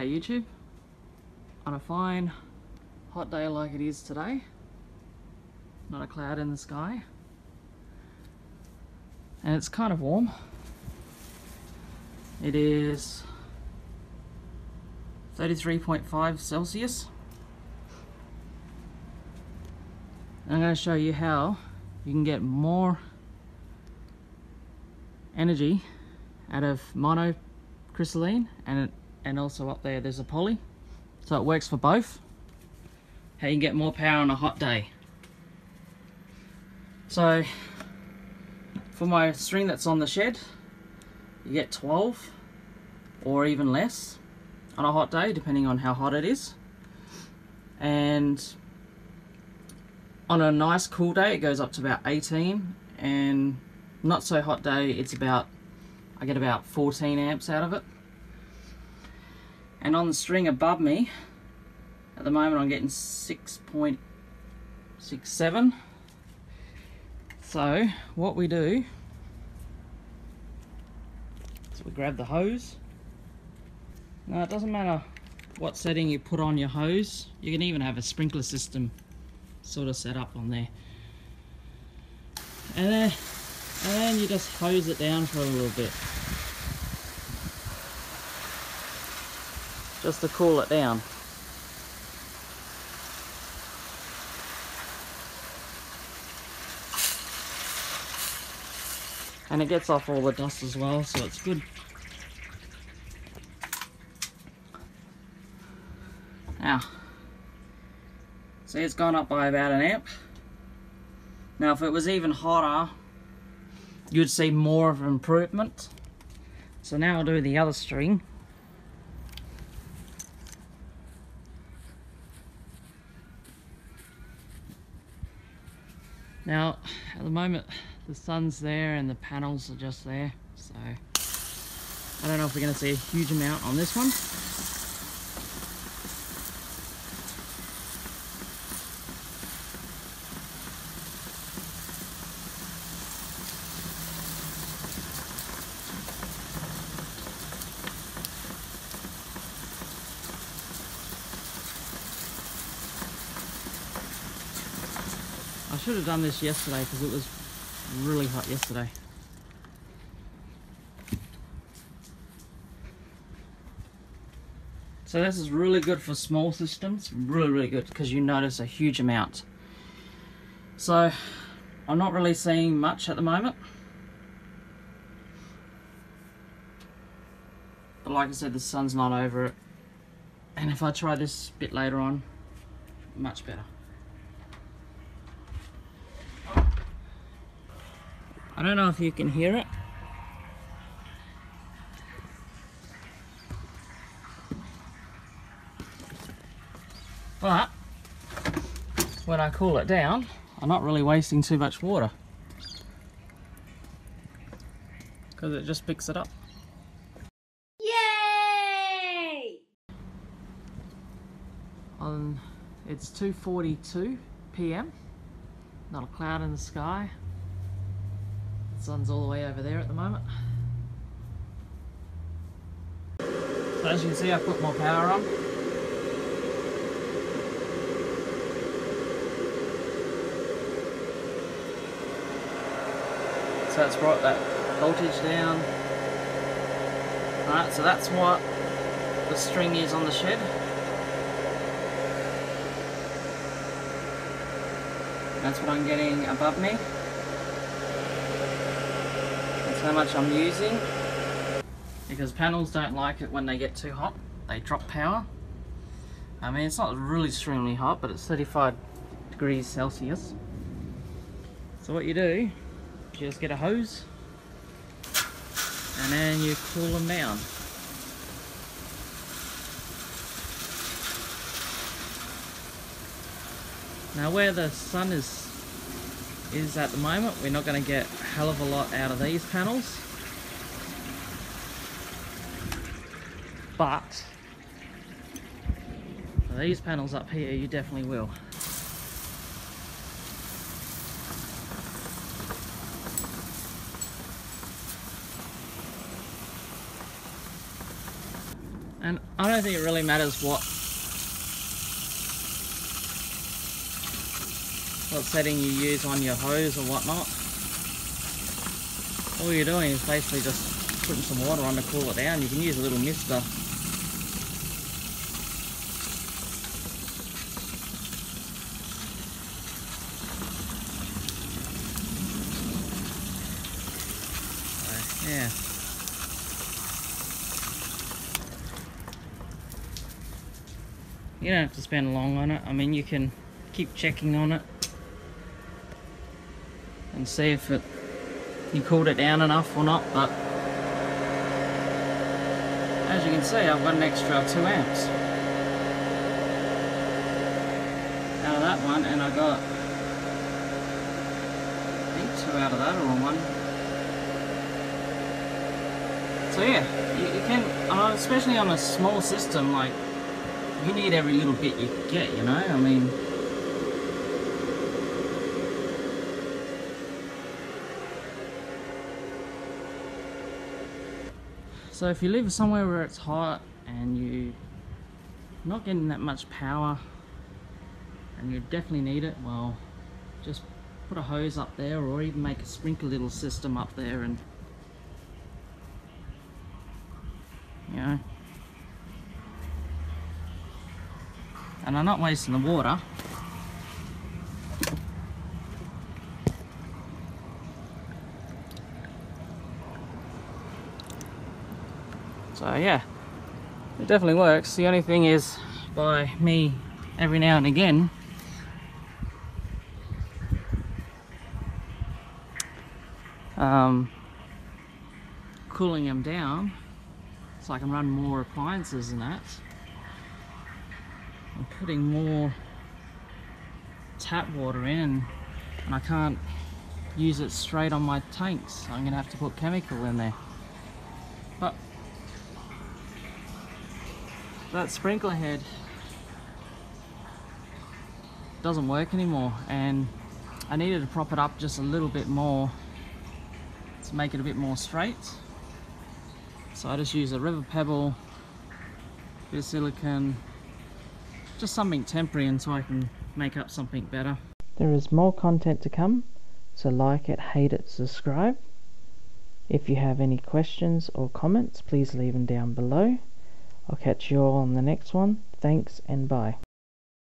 G'day YouTube, on a fine hot day like it is today, not a cloud in the sky, and it's kind of warm. It is 33.5 Celsius, and I'm going to show you how you can get more energy out of monocrystalline and also up there there's a poly, so it works for both. How you can get more power on a hot day. So for my string that's on the shed, you get 12 or even less on a hot day, depending on how hot it is, and on a nice cool day it goes up to about 18, and not so hot day it's about, I get about 14 amps out of it. And on the string above me, at the moment I'm getting 6.67. So what we do is we grab the hose. Now it doesn't matter what setting you put on your hose, you can even have a sprinkler system sort of set up on there. And then you just hose it down for a little bit, just to cool it down. And it gets off all the dust as well, so it's good. Now, see, it's gone up by about an amp. Now if it was even hotter, you'd see more of an improvement. So now I'll do the other string. Now, at the moment, the sun's there and the panels are just there, so I don't know if we're going to see a huge amount on this one. I should have done this yesterday because it was really hot yesterday. So this is really good for small systems, really good, because you notice a huge amount. So I'm not really seeing much at the moment, but like I said, the sun's not over it, and if I try this bit later on, much better. I don't know if you can hear it. But when I cool it down, I'm not really wasting too much water, because it just picks it up. Yay! It's 2:42 PM, not a cloud in the sky. Sun's all the way over there at the moment. So as you can see, I put more power on. So that's brought that voltage down. Alright, so that's what the string is on the shed. That's what I'm getting above me. How much I'm using, because panels don't like it when they get too hot, they drop power. I mean, it's not really extremely hot, but it's 35 degrees Celsius. So what you do, you just get a hose and then you cool them down. Now where the sun is at the moment, we're not going to get a hell of a lot out of these panels, but these panels up here you definitely will. And I don't think it really matters what setting you use on your hose or whatnot. All you're doing is basically just putting some water on to cool it down. You can use a little mister. Yeah. You don't have to spend long on it. I mean, you can keep checking on it and see if you cooled it down enough or not, but as you can see, I've got an extra 2 amps out of that one, and I got, I think, 2 out of that or one. So yeah, you can, especially on a small system, like, you need every little bit you can get, you know, I mean. So if you live somewhere where it's hot and you're not getting that much power and you definitely need it, well, just put a hose up there or even make a sprinkler little system up there and, you know. And I'm not wasting the water. So yeah, it definitely works. The only thing is, by me every now and again cooling them down so I can run more appliances and that. I'm putting more tap water in and I can't use it straight on my tanks, so I'm going to have to put chemical in there. But that sprinkler head doesn't work anymore, and I needed to prop it up just a little bit more to make it a bit more straight. So I just use a river pebble, bit of silicone, just something temporary until I can make up something better. There is more content to come, so like it, hate it, subscribe. If you have any questions or comments, please leave them down below. I'll catch you all on the next one. Thanks and bye.